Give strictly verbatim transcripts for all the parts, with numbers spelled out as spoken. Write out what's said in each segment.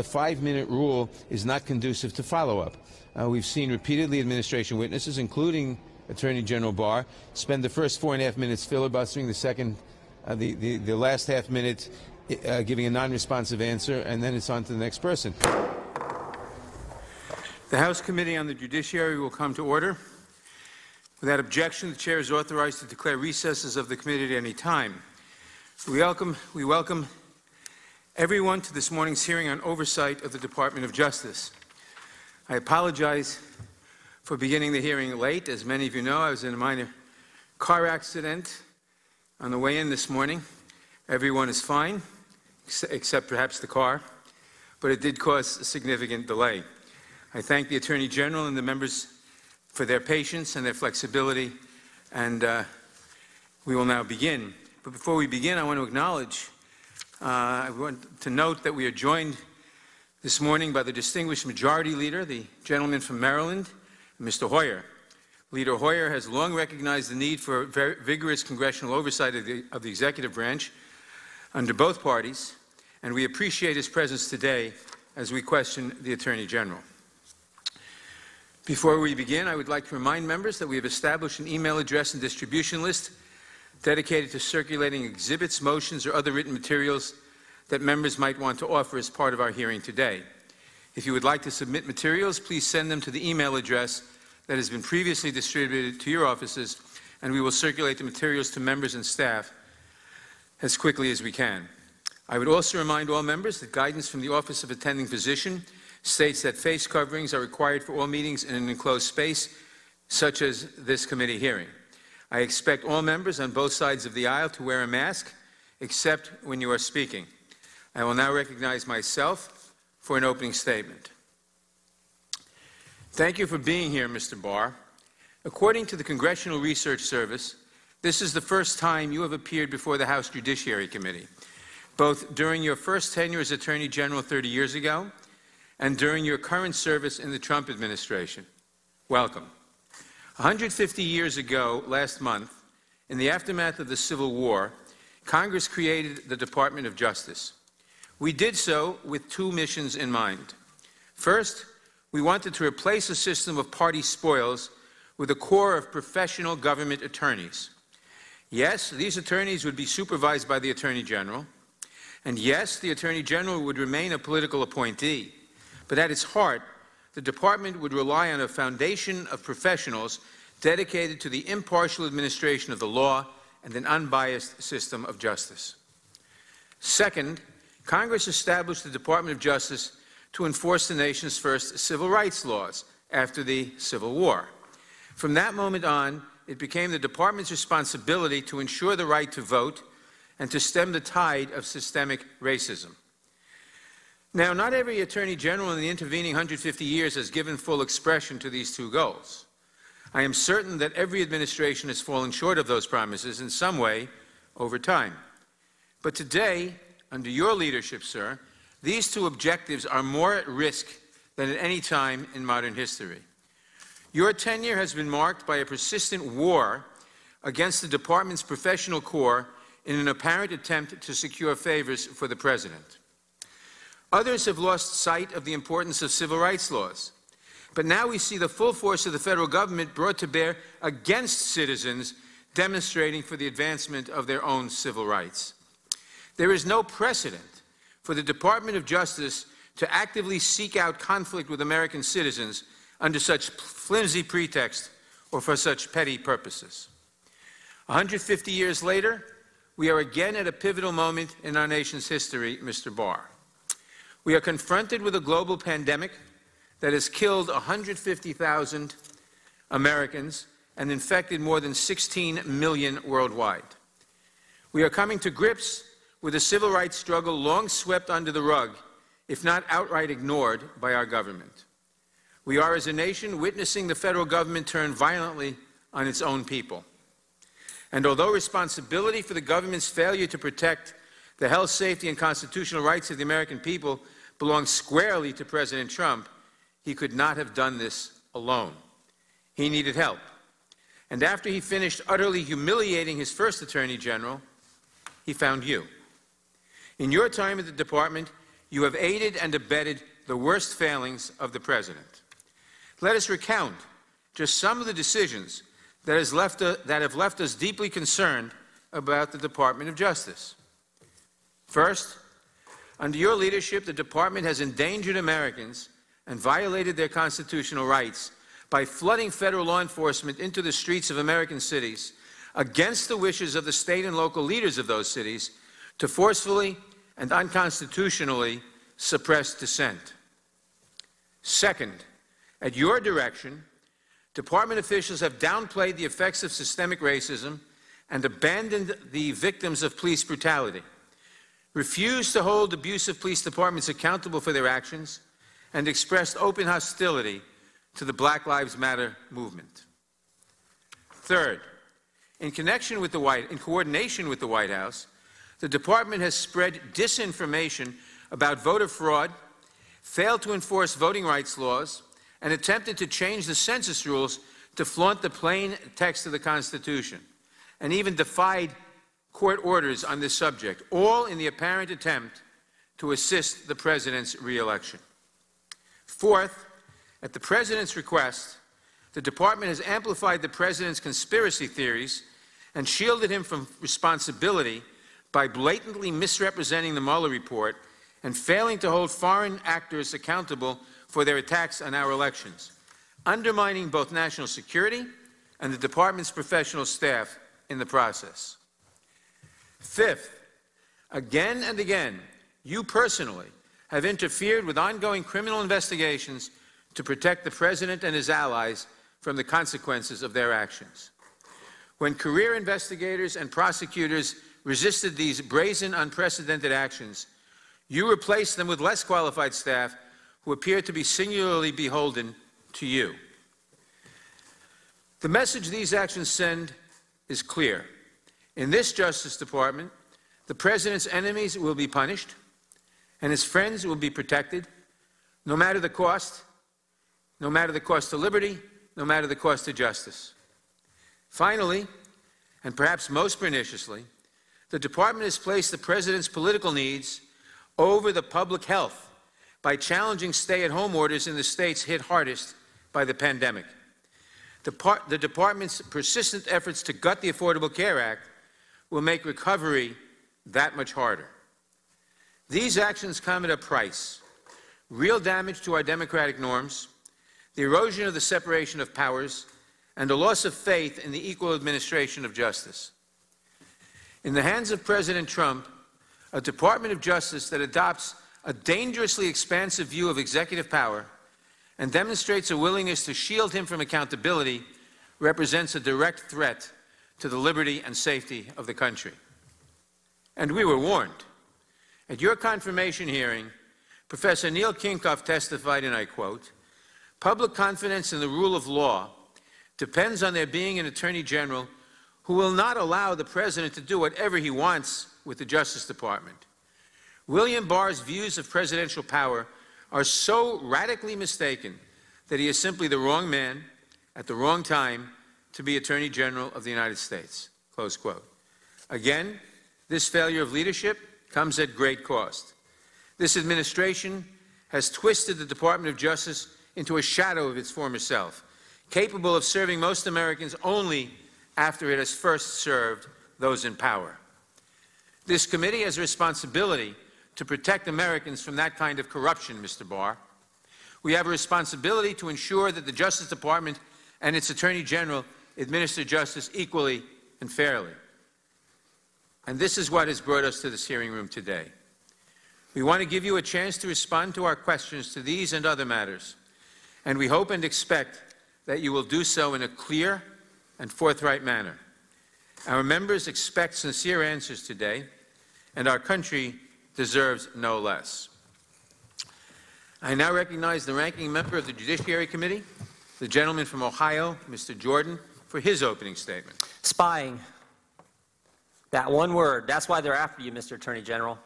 a five-minute rule is not conducive to follow-up. Uh, we've seen repeatedly administration witnesses, including Attorney General Barr, spend the first four and a half minutes filibustering, the second, uh, the, the, the last half minute uh, giving a non-responsive answer, and then it's on to the next person. The House Committee on the Judiciary will come to order. Without objection, the Chair is authorized to declare recesses of the committee at any time. We welcome, we welcome everyone to this morning's hearing on oversight of the Department of Justice. I apologize for beginning the hearing late. As many of you know, I was in a minor car accident on the way in this morning. Everyone is fine, except perhaps the car, but it did cause a significant delay. I thank the Attorney General and the members for their patience and their flexibility, and uh, we will now begin. But before we begin, I want to acknowledge, uh, I want to note that we are joined this morning by the distinguished Majority Leader, the gentleman from Maryland, Mister Hoyer. Leader Hoyer has long recognized the need for vigorous congressional oversight of the, of the executive branch under both parties, and we appreciate his presence today as we question the Attorney General. Before we begin, I would like to remind members that we have established an email address and distribution list dedicated to circulating exhibits, motions, or other written materials that members might want to offer as part of our hearing today. If you would like to submit materials, please send them to the email address that has been previously distributed to your offices, and we will circulate the materials to members and staff as quickly as we can. I would also remind all members that guidance from the Office of Attending Physician states that face coverings are required for all meetings in an enclosed space, such as this committee hearing. I expect all members on both sides of the aisle to wear a mask, except when you are speaking. I will now recognize myself for an opening statement. Thank you for being here, Mister Barr. According to the Congressional Research Service, this is the first time you have appeared before the House Judiciary Committee, both during your first tenure as Attorney General thirty years ago and during your current service in the Trump administration. Welcome. one hundred fifty years ago, last month, in the aftermath of the Civil War, Congress created the Department of Justice. We did so with two missions in mind. First, we wanted to replace a system of party spoils with a corps of professional government attorneys. Yes, these attorneys would be supervised by the Attorney General, and yes, the Attorney General would remain a political appointee. But at its heart, the department would rely on a foundation of professionals dedicated to the impartial administration of the law and an unbiased system of justice. Second, Congress established the Department of Justice to enforce the nation's first civil rights laws after the Civil War. From that moment on, it became the department's responsibility to ensure the right to vote and to stem the tide of systemic racism. Now, not every Attorney General in the intervening one hundred fifty years has given full expression to these two goals. I am certain that every administration has fallen short of those promises in some way over time. But today, under your leadership, sir, these two objectives are more at risk than at any time in modern history. Your tenure has been marked by a persistent war against the department's professional corps in an apparent attempt to secure favors for the president. Others have lost sight of the importance of civil rights laws. But now we see the full force of the federal government brought to bear against citizens demonstrating for the advancement of their own civil rights. There is no precedent for the Department of Justice to actively seek out conflict with American citizens under such flimsy pretext or for such petty purposes. one hundred fifty years later, we are again at a pivotal moment in our nation's history, Mister Barr. We are confronted with a global pandemic that has killed one hundred fifty thousand Americans and infected more than sixteen million worldwide. We are coming to grips with a civil rights struggle long swept under the rug, if not outright ignored by our government. We are, as a nation, witnessing the federal government turn violently on its own people. And although responsibility for the government's failure to protect the health, safety, and constitutional rights of the American people belong squarely to President Trump, he could not have done this alone. He needed help. And after he finished utterly humiliating his first Attorney General, he found you. In your time at the department, You have aided and abetted the worst failings of the president. Let us recount just some of the decisions that, has left a, that have left us deeply concerned about the Department of Justice. First, under your leadership, the department has endangered Americans and violated their constitutional rights by flooding federal law enforcement into the streets of American cities against the wishes of the state and local leaders of those cities to forcefully and unconstitutionally suppress dissent. Second, at your direction, department officials have downplayed the effects of systemic racism and abandoned the victims of police brutality, refused to hold abusive police departments accountable for their actions, and expressed open hostility to the Black Lives Matter movement. Third, in connection with the White, in coordination with the White House, the department has spread disinformation about voter fraud, failed to enforce voting rights laws, and attempted to change the census rules to flaunt the plain text of the Constitution, and even defied court orders on this subject, all in the apparent attempt to assist the president's re-election. Fourth, at the president's request, the department has amplified the president's conspiracy theories and shielded him from responsibility by blatantly misrepresenting the Mueller report and failing to hold foreign actors accountable for their attacks on our elections, undermining both national security and the department's professional staff in the process. Fifth, again and again, you personally have interfered with ongoing criminal investigations to protect the president and his allies from the consequences of their actions. When career investigators and prosecutors resisted these brazen, unprecedented actions, you replaced them with less qualified staff who appear to be singularly beholden to you. The message these actions send is clear. In this Justice Department, the president's enemies will be punished and his friends will be protected, no matter the cost, no matter the cost to liberty, no matter the cost to justice. Finally, and perhaps most perniciously, the department has placed the president's political needs over the public health by challenging stay-at-home orders in the states hit hardest by the pandemic. The, part, the department's persistent efforts to gut the Affordable Care Act will make recovery that much harder. These actions come at a price: real damage to our democratic norms, the erosion of the separation of powers, and a loss of faith in the equal administration of justice. In the hands of President Trump, a Department of Justice that adopts a dangerously expansive view of executive power and demonstrates a willingness to shield him from accountability represents a direct threat to the liberty and safety of the country. And we were warned. At your confirmation hearing, Professor Neil Kincoff testified, and I quote, "Public confidence in the rule of law depends on there being an Attorney General who will not allow the President to do whatever he wants with the Justice Department. William Barr's views of presidential power are so radically mistaken that he is simply the wrong man at the wrong time to be Attorney General of the United States." Close quote. Again, this failure of leadership comes at great cost. This administration has twisted the Department of Justice into a shadow of its former self, capable of serving most Americans only after it has first served those in power. This committee has a responsibility to protect Americans from that kind of corruption, Mister Barr. We have a responsibility to ensure that the Justice Department and its Attorney General administer justice equally and fairly. And this is what has brought us to this hearing room today. We want to give you a chance to respond to our questions to these and other matters, and we hope and expect that you will do so in a clear and forthright manner. Our members expect sincere answers today, and our country deserves no less. I now recognize the ranking member of the Judiciary Committee, the gentleman from Ohio, Mister Jordan, for his opening statement. Spying. That one word. That's why they're after you, Mister Attorney General.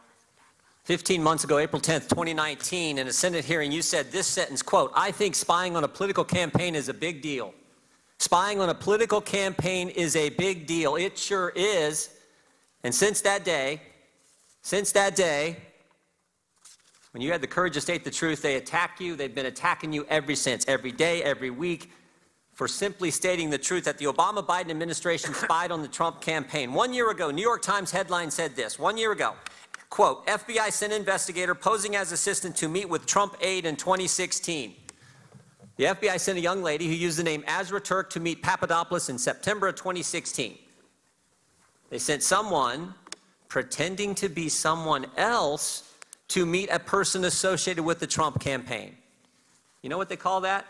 Fifteen months ago, April tenth, twenty nineteen, in a Senate hearing, you said this sentence, quote, "I think spying on a political campaign is a big deal. Spying on a political campaign is a big deal. It sure is." And since that day, since that day, When you had the courage to state the truth, they attack you. They've been attacking you ever since, every day, every week, for simply stating the truth that the Obama-Biden administration spied on the Trump campaign. One year ago, New York Times headline said this, one year ago, quote, F B I sent investigator posing as assistant to meet with Trump aide in twenty sixteen. The F B I sent a young lady who used the name Azra Turk to meet Papadopoulos in September of twenty sixteen. They sent someone pretending to be someone else to meet a person associated with the Trump campaign. You know what they call that?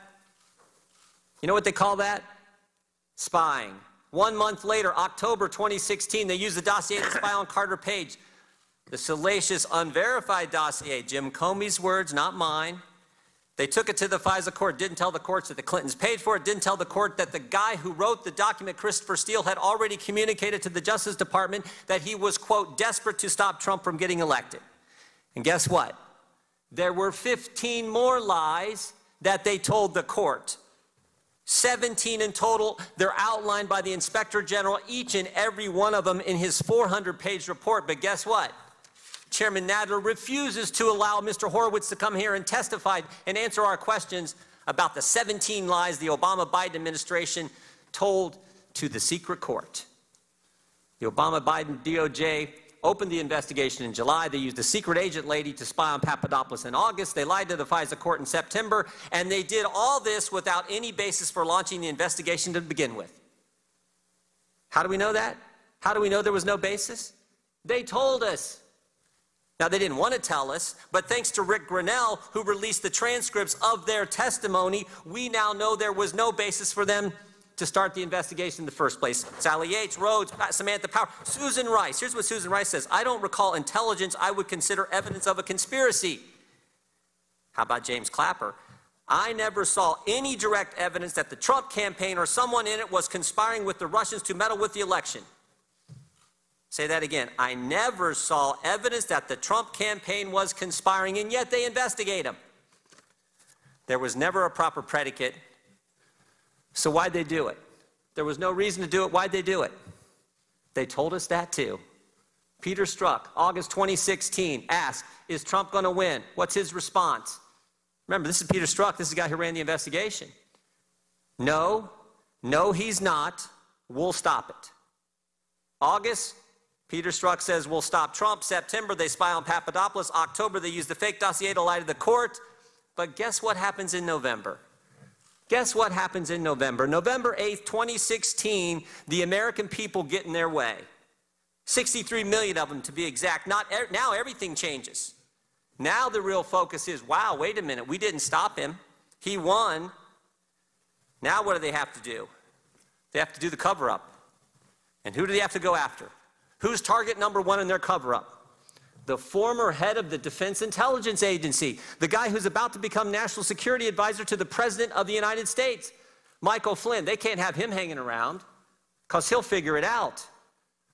You know what they call that? Spying. One month later, October twenty sixteen, they used the dossier to spy on Carter Page. The salacious, unverified dossier, Jim Comey's words, not mine. They took it to the FISA court, didn't tell the courts that the Clintons paid for it, didn't tell the court that the guy who wrote the document, Christopher Steele, had already communicated to the Justice Department that he was, quote, desperate to stop Trump from getting elected. And guess what? There were fifteen more lies that they told the court. seventeen in total. They're outlined by the Inspector General, each and every one of them in his four hundred page report. But guess what? Chairman Nadler refuses to allow Mister Horowitz to come here and testify and answer our questions about the seventeen lies the Obama-Biden administration told to the secret court. The Obama-Biden D O J opened the investigation in July. They used a secret agent lady to spy on Papadopoulos in August. They lied to the FISA court in September. And they did all this without any basis for launching the investigation to begin with. How do we know that? How do we know there was no basis? They told us. Now, they didn't want to tell us, but thanks to Rick Grinnell, who released the transcripts of their testimony, we now know there was no basis for them to start the investigation in the first place. Sally Yates, Rhodes, Samantha Power, Susan Rice. Here's what Susan Rice says. I don't recall intelligence I would consider evidence of a conspiracy. How about James Clapper? I never saw any direct evidence that the Trump campaign or someone in it was conspiring with the Russians to meddle with the election. Say that again. I never saw evidence that the Trump campaign was conspiring, and yet they investigate him. There was never a proper predicate. So why'd they do it? There was no reason to do it. Why'd they do it? They told us that too. Peter Strzok, August twenty sixteen, asked, is Trump going to win? What's his response? Remember, this is Peter Strzok. This is the guy who ran the investigation. No, no, he's not. We'll stop it. August, Peter Strzok says, we'll stop Trump. September, they spy on Papadopoulos. October, they use the fake dossier to lie to the court. But guess what happens in November? Guess what happens in November? November eighth, twenty sixteen, the American people get in their way. sixty-three million of them, to be exact. Not er now everything changes. Now the real focus is, wow, wait a minute, we didn't stop him. He won. Now what do they have to do? They have to do the cover-up. And who do they have to go after? Who's target number one in their cover-up? The former head of the Defense Intelligence Agency, the guy who's about to become National Security Advisor to the President of the United States, Michael Flynn. They can't have him hanging around because he'll figure it out.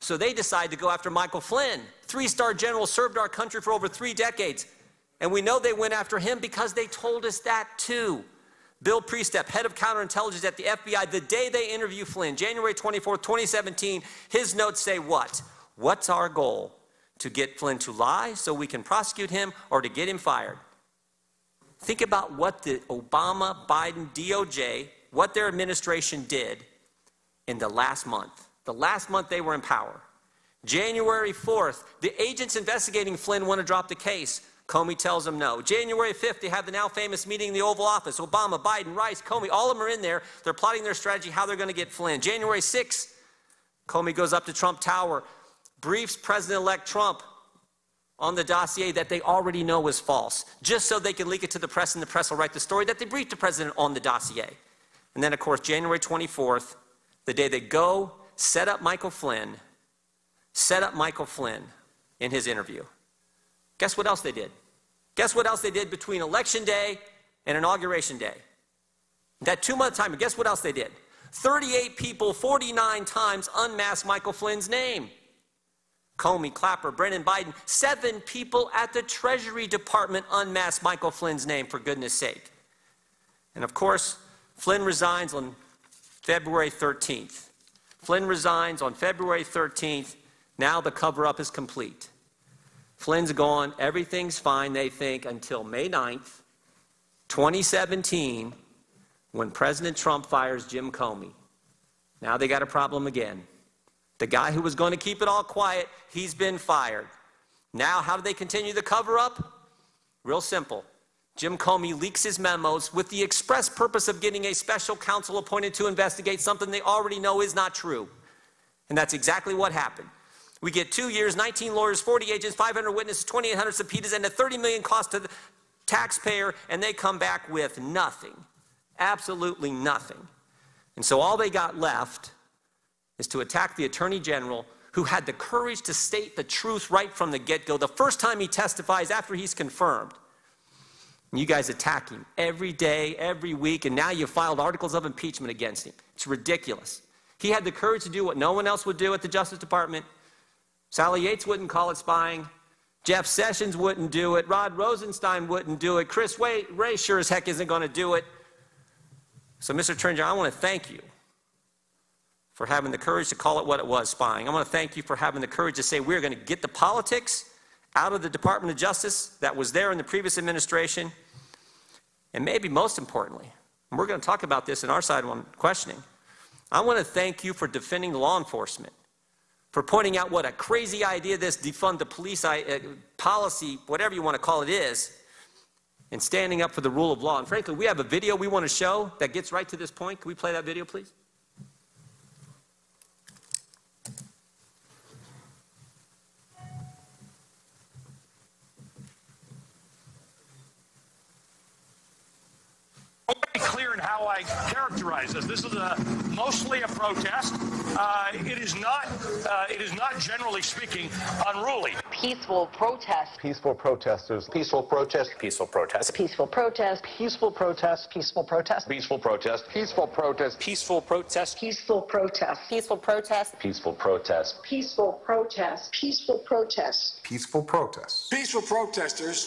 So they decide to go after Michael Flynn. Three-star general, served our country for over three decades. And we know they went after him because they told us that too. Bill Priestep, head of counterintelligence at the F B I, the day they interview Flynn, January twenty-fourth, twenty seventeen, his notes say what? What's our goal? To get Flynn to lie so we can prosecute him or to get him fired? Think about what the Obama-Biden D O J, what their administration did in the last month. The last month they were in power. January fourth, the agents investigating Flynn want to drop the case. Comey tells them no. January fifth, they have the now famous meeting in the Oval Office. Obama, Biden, Rice, Comey, all of them are in there. They're plotting their strategy, how they're going to get Flynn. January sixth, Comey goes up to Trump Tower, briefs President-elect Trump on the dossier that they already know is false, just so they can leak it to the press, and the press will write the story that they briefed the president on the dossier. And then, of course, January twenty-fourth, the day they go set up Michael Flynn, set up Michael Flynn in his interview. Guess what else they did? Guess what else they did between Election Day and Inauguration Day? That two-month time, guess what else they did? thirty-eight people, forty-nine times unmasked Michael Flynn's name. Comey, Clapper, Brennan, Biden, seven people at the Treasury Department unmasked Michael Flynn's name, for goodness sake. And, of course, Flynn resigns on February thirteenth. Flynn resigns on February thirteenth. Now the cover-up is complete. Flynn's gone, everything's fine, they think, until May ninth, twenty seventeen, when President Trump fires Jim Comey. Now they got a problem again. The guy who was going to keep it all quiet, he's been fired. Now, how do they continue the cover-up? Real simple. Jim Comey leaks his memos with the express purpose of getting a special counsel appointed to investigate something they already know is not true. And that's exactly what happened. We get two years, nineteen lawyers, forty agents, five hundred witnesses, twenty-eight hundred subpoenas, and a thirty million dollars cost to the taxpayer, and they come back with nothing. Absolutely nothing. And so all they got left is to attack the Attorney General, who had the courage to state the truth right from the get-go, the first time he testifies after he's confirmed. And you guys attack him every day, every week, and now you filed articles of impeachment against him. It's ridiculous. He had the courage to do what no one else would do at the Justice Department. Sally Yates wouldn't call it spying. Jeff Sessions wouldn't do it. Rod Rosenstein wouldn't do it. Chris Wray sure as heck isn't going to do it. So, Mister Attorney General, I want to thank you for having the courage to call it what it was, spying. I want to thank you for having the courage to say we're going to get the politics out of the Department of Justice that was there in the previous administration. And maybe most importantly, and we're going to talk about this in our side on questioning, I want to thank you for defending law enforcement, for pointing out what a crazy idea this defund the police policy, whatever you want to call it is, and standing up for the rule of law. And frankly, we have a video we want to show that gets right to this point. Can we play that video, please? Clear in how I characterize this. This is a, mostly a protest. Uh, it is not. Uh, it is not, generally speaking, unruly. Peaceful protest. Peaceful protesters. Peaceful protest. Peaceful protest. Peaceful protest. Peaceful protest. Peaceful protest. Peaceful protest. Peaceful protest. Peaceful protest. Peaceful protest. Peaceful protest. Peaceful protest. Peaceful protest. Peaceful protest. Peaceful protest. Peaceful protesters.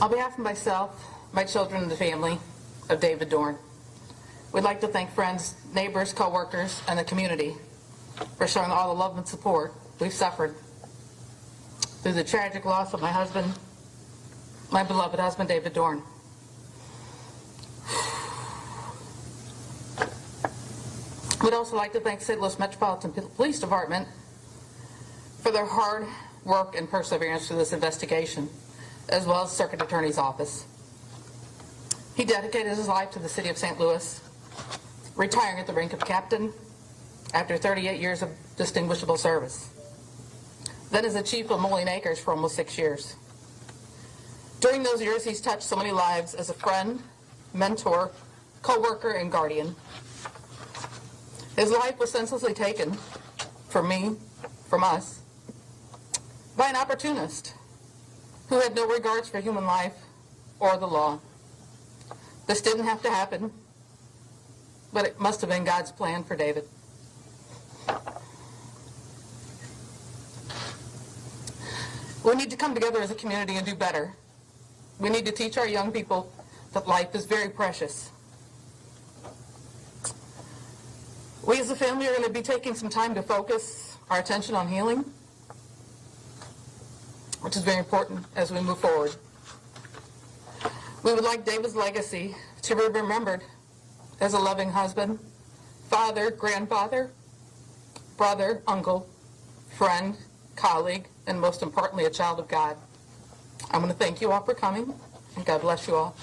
On behalf of myself, my children, and the family of David Dorn, we'd like to thank friends, neighbors, co-workers, and the community for showing all the love and support we've suffered through the tragic loss of my husband, my beloved husband, David Dorn. We'd also like to thank Saint Louis Metropolitan Police Department for their hard work and perseverance through this investigation, as well as Circuit Attorney's Office. He dedicated his life to the city of Saint Louis, retiring at the rank of captain after thirty-eight years of distinguishable service. Then as a chief of Moline Acres for almost six years. During those years, he's touched so many lives as a friend, mentor, co-worker, and guardian. His life was senselessly taken from me, from us, by an opportunist who had no regards for human life or the law. This didn't have to happen, but it must have been God's plan for David. We need to come together as a community and do better. We need to teach our young people that life is very precious. We as a family are going to be taking some time to focus our attention on healing, which is very important as we move forward. We would like David's legacy to be remembered as a loving husband, father, grandfather, brother, uncle, friend, colleague, and most importantly, a child of God. I'm going to thank you all for coming, and God bless you all.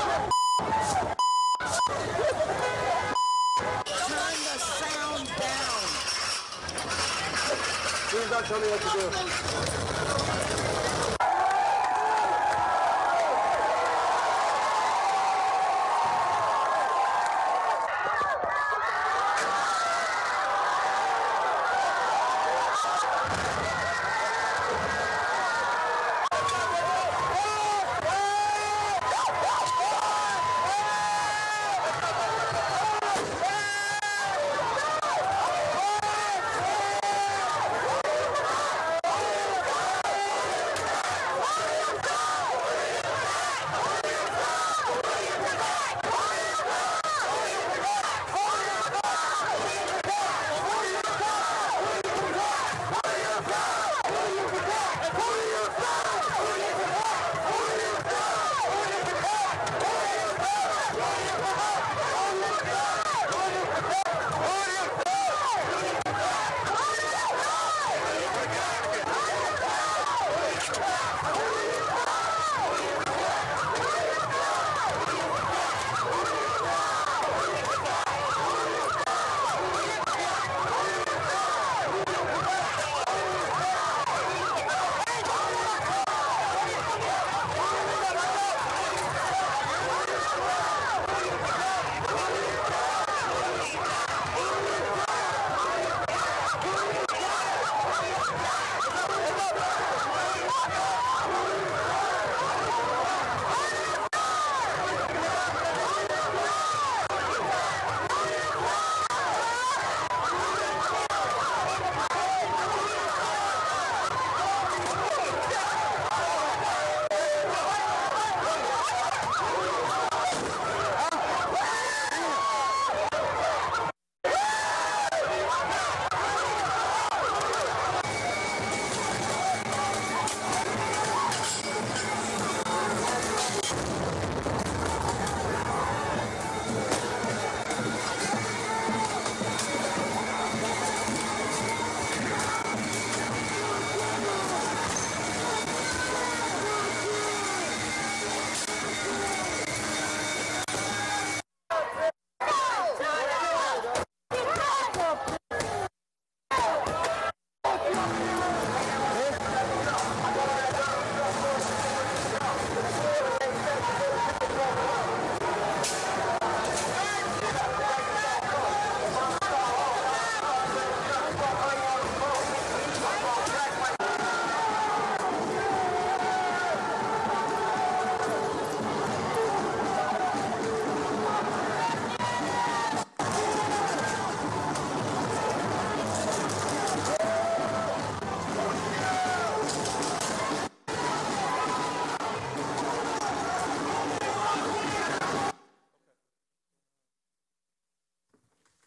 Turn the sound down. Please don't tell me what to do.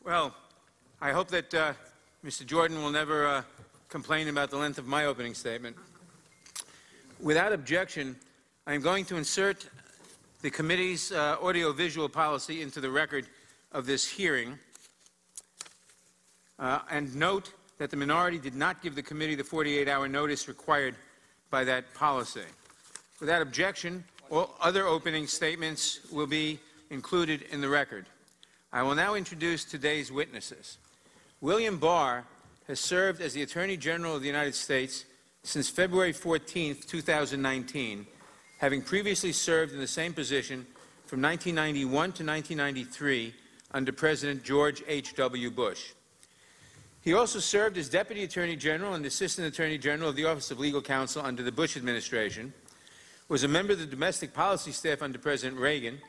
Well, I hope that uh, Mister Jordan will never uh, complain about the length of my opening statement. Without objection, I am going to insert the committee's uh, audiovisual policy into the record of this hearing. Uh, and note that the minority did not give the committee the forty-eight hour notice required by that policy. Without objection, all other opening statements will be included in the record. I will now introduce today's witnesses. William Barr has served as the Attorney General of the United States since February fourteenth, two thousand nineteen, having previously served in the same position from nineteen ninety-one to nineteen ninety-three under President George H W Bush. He also served as Deputy Attorney General and Assistant Attorney General of the Office of Legal Counsel under the Bush administration, was a member of the Domestic Policy Staff under President Reagan,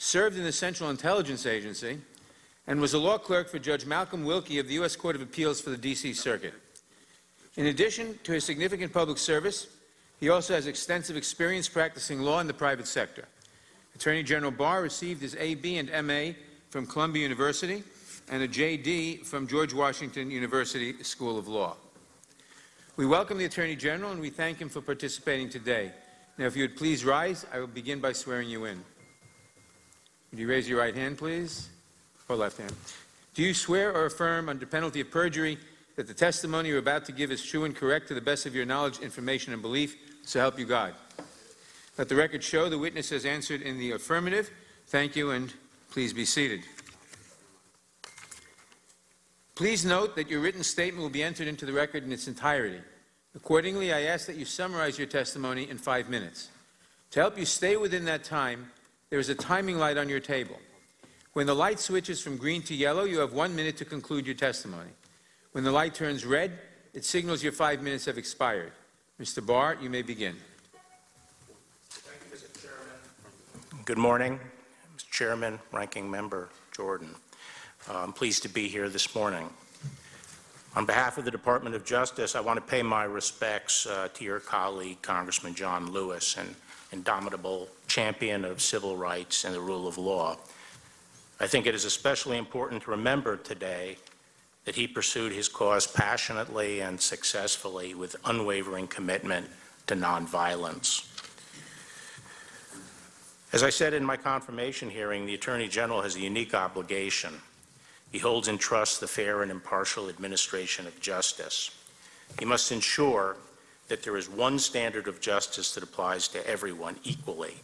served in the Central Intelligence Agency, and was a law clerk for Judge Malcolm Wilkie of the U S Court of Appeals for the D C Circuit. In addition to his significant public service, he also has extensive experience practicing law in the private sector. Attorney General Barr received his A B and M A from Columbia University and a J D from George Washington University School of Law. We welcome the Attorney General and we thank him for participating today. Now, if you would please rise, I will begin by swearing you in. Would you raise your right hand, please, or left hand? Do you swear or affirm under penalty of perjury that the testimony you're about to give is true and correct to the best of your knowledge, information, and belief, so help you God? Let the record show the witness has answered in the affirmative. Thank you, and please be seated. Please note that your written statement will be entered into the record in its entirety. Accordingly, I ask that you summarize your testimony in five minutes. To help you stay within that time, there is a timing light on your table. When the light switches from green to yellow, you have one minute to conclude your testimony. When the light turns red, it signals your five minutes have expired. Mister Barr, you may begin. Thank you, Mister Chairman. Good morning, Mister Chairman, Ranking Member Jordan. Uh, I'm pleased to be here this morning. On behalf of the Department of Justice, I want to pay my respects uh, to your colleague, Congressman John Lewis, an indomitable champion of civil rights and the rule of law. I think it is especially important to remember today that he pursued his cause passionately and successfully with unwavering commitment to nonviolence. As I said in my confirmation hearing, the Attorney General has a unique obligation. He holds in trust the fair and impartial administration of justice. He must ensure that there is one standard of justice that applies to everyone equally,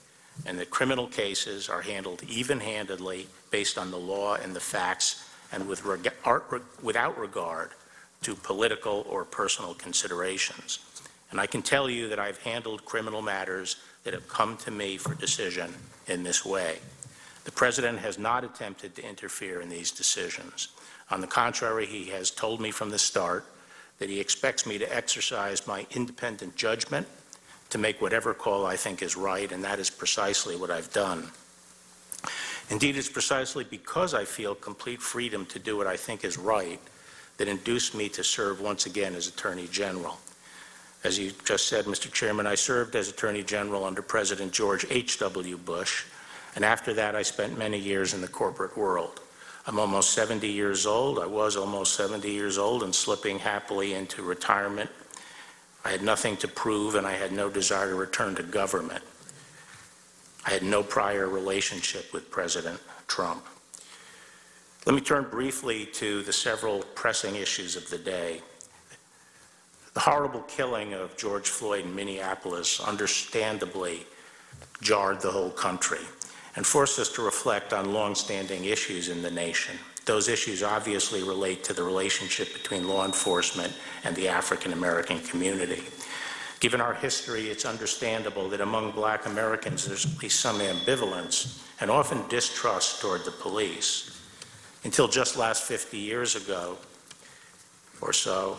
and that criminal cases are handled even-handedly based on the law and the facts and with reg art without regard to political or personal considerations. And I can tell you that I've handled criminal matters that have come to me for decision in this way. The President has not attempted to interfere in these decisions. On the contrary, he has told me from the start that he expects me to exercise my independent judgment to make whatever call I think is right, and that is precisely what I've done. Indeed, it's precisely because I feel complete freedom to do what I think is right that induced me to serve once again as Attorney General. As you just said, Mister Chairman, I served as Attorney General under President George H W Bush, and after that I spent many years in the corporate world. I'm almost seventy years old. I was almost seventy years old and slipping happily into retirement. I had nothing to prove, and I had no desire to return to government. I had no prior relationship with President Trump. Let me turn briefly to the several pressing issues of the day. The horrible killing of George Floyd in Minneapolis understandably jarred the whole country and forced us to reflect on long-standing issues in the nation. Those issues obviously relate to the relationship between law enforcement and the African-American community. Given our history, it's understandable that among black Americans there's at least some ambivalence and often distrust toward the police. Until just last fifty years ago or so,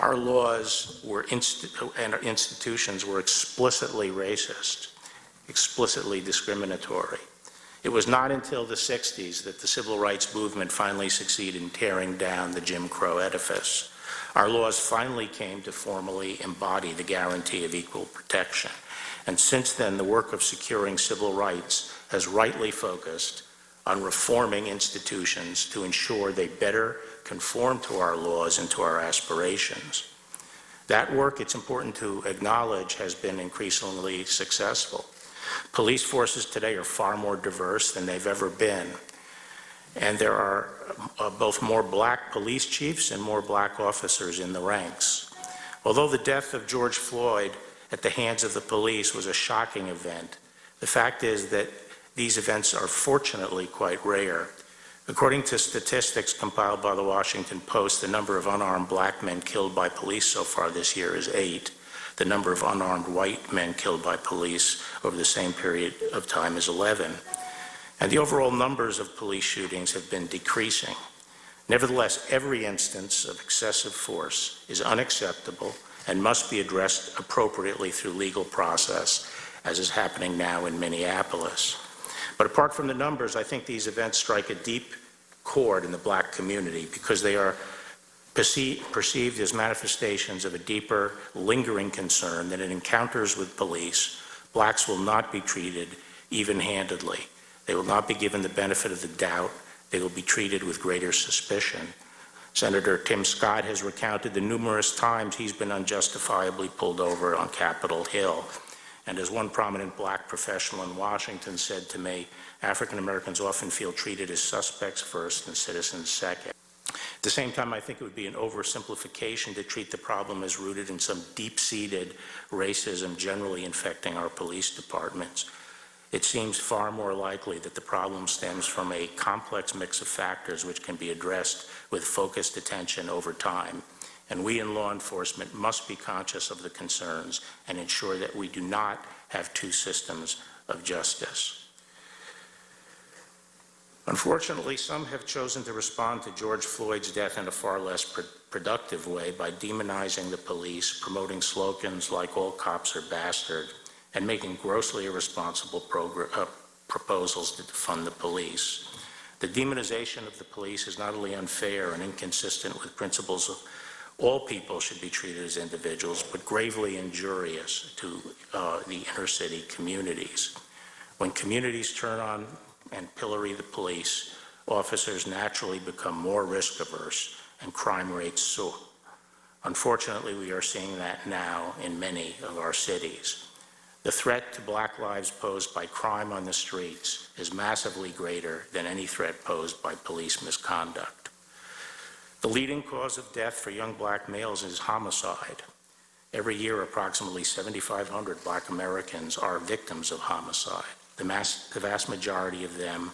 our laws were insti- and our institutions were explicitly racist, explicitly discriminatory. It was not until the sixties that the civil rights movement finally succeeded in tearing down the Jim Crow edifice. Our laws finally came to formally embody the guarantee of equal protection. And since then, the work of securing civil rights has rightly focused on reforming institutions to ensure they better conform to our laws and to our aspirations. That work, it's important to acknowledge, has been increasingly successful. Police forces today are far more diverse than they've ever been. And there are uh, both more black police chiefs and more black officers in the ranks. Although the death of George Floyd at the hands of the police was a shocking event, the fact is that these events are fortunately quite rare. According to statistics compiled by the Washington Post, the number of unarmed black men killed by police so far this year is eight. The number of unarmed white men killed by police over the same period of time is eleven. And the overall numbers of police shootings have been decreasing. Nevertheless, every instance of excessive force is unacceptable and must be addressed appropriately through legal process, as is happening now in Minneapolis. But apart from the numbers, I think these events strike a deep chord in the black community because they are perceived as manifestations of a deeper, lingering concern that in encounters with police, blacks will not be treated even-handedly. They will not be given the benefit of the doubt. They will be treated with greater suspicion. Senator Tim Scott has recounted the numerous times he's been unjustifiably pulled over on Capitol Hill. And as one prominent black professional in Washington said to me, African Americans often feel treated as suspects first and citizens second. the same time, I think it would be an oversimplification to treat the problem as rooted in some deep-seated racism generally infecting our police departments. It seems far more likely that the problem stems from a complex mix of factors which can be addressed with focused attention over time. And we in law enforcement must be conscious of the concerns and ensure that we do not have two systems of justice. Unfortunately, some have chosen to respond to George Floyd's death in a far less pr productive way by demonizing the police, promoting slogans like all cops are bastard, and making grossly irresponsible uh, proposals to defund the police. The demonization of the police is not only unfair and inconsistent with principles of all people should be treated as individuals, but gravely injurious to uh, the inner city communities. When communities turn on and pillory the police, officers naturally become more risk-averse and crime rates soar. Unfortunately, we are seeing that now in many of our cities. The threat to black lives posed by crime on the streets is massively greater than any threat posed by police misconduct. The leading cause of death for young black males is homicide. Every year, approximately seventy-five hundred black Americans are victims of homicide. The, mass, the vast majority of them,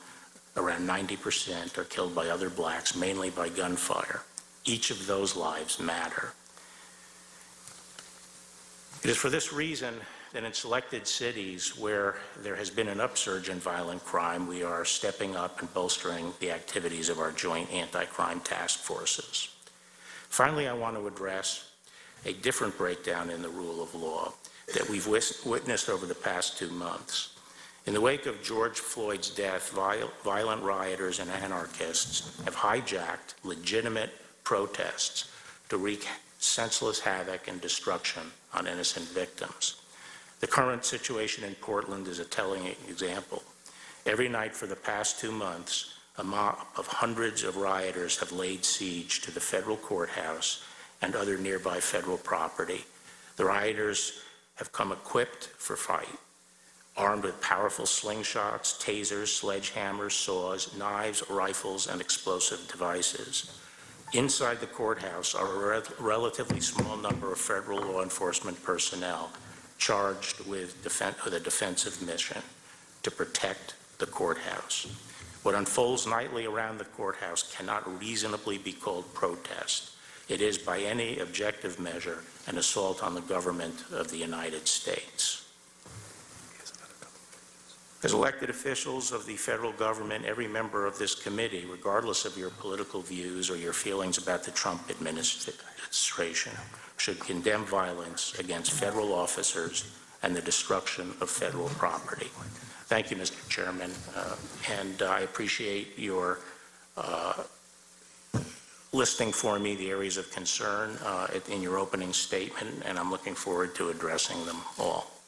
around ninety percent, are killed by other blacks, mainly by gunfire. Each of those lives matter. It is for this reason that in selected cities where there has been an upsurge in violent crime, we are stepping up and bolstering the activities of our joint anti-crime task forces. Finally, I want to address a different breakdown in the rule of law that we've witnessed over the past two months. In the wake of George Floyd's death, violent rioters and anarchists have hijacked legitimate protests to wreak senseless havoc and destruction on innocent victims. The current situation in Portland is a telling example. Every night for the past two months, a mob of hundreds of rioters have laid siege to the federal courthouse and other nearby federal property. The rioters have come equipped for fight, armed with powerful slingshots, tasers, sledgehammers, saws, knives, rifles, and explosive devices. Inside the courthouse are a re- relatively small number of federal law enforcement personnel charged with, defen- with a defensive mission to protect the courthouse. What unfolds nightly around the courthouse cannot reasonably be called protest. It is, by any objective measure, an assault on the government of the United States. As elected officials of the federal government, every member of this committee, regardless of your political views or your feelings about the Trump administration, should condemn violence against federal officers and the destruction of federal property. Thank you, Mister Chairman, uh, and I appreciate your uh, listing for me the areas of concern uh, in your opening statement, and I'm looking forward to addressing them all.